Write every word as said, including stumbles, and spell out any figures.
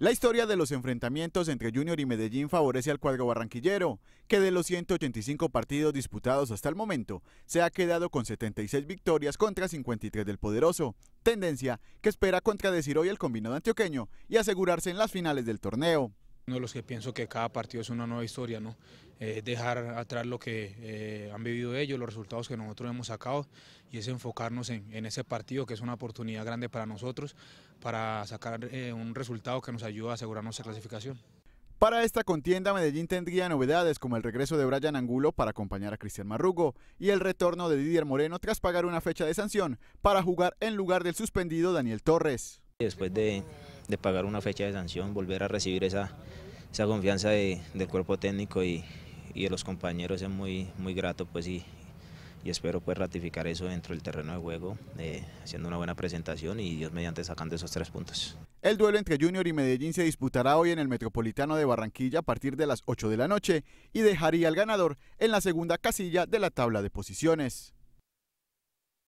La historia de los enfrentamientos entre Junior y Medellín favorece al cuadro barranquillero, que de los ciento ochenta y cinco partidos disputados hasta el momento, se ha quedado con setenta y seis victorias contra cincuenta y tres del poderoso, tendencia que espera contradecir hoy el combinado antioqueño y asegurarse en las finales del torneo. Uno de los que pienso que cada partido es una nueva historia, ¿no? Eh, dejar atrás lo que eh, han vivido ellos, los resultados que nosotros hemos sacado, y es enfocarnos en, en ese partido, que es una oportunidad grande para nosotros para sacar eh, un resultado que nos ayude a asegurar nuestra clasificación. Para esta contienda, Medellín tendría novedades como el regreso de Brayan Angulo para acompañar a Cristian Marrugo y el retorno de Didier Moreno tras pagar una fecha de sanción para jugar en lugar del suspendido Daniel Torres. Después de, de pagar una fecha de sanción, volver a recibir esa, esa confianza de, del cuerpo técnico y, y de los compañeros es muy, muy grato, pues, y, y espero pues ratificar eso dentro del terreno de juego, eh, haciendo una buena presentación y Dios mediante sacando esos tres puntos. El duelo entre Junior y Medellín se disputará hoy en el Metropolitano de Barranquilla a partir de las ocho de la noche y dejaría al ganador en la segunda casilla de la tabla de posiciones.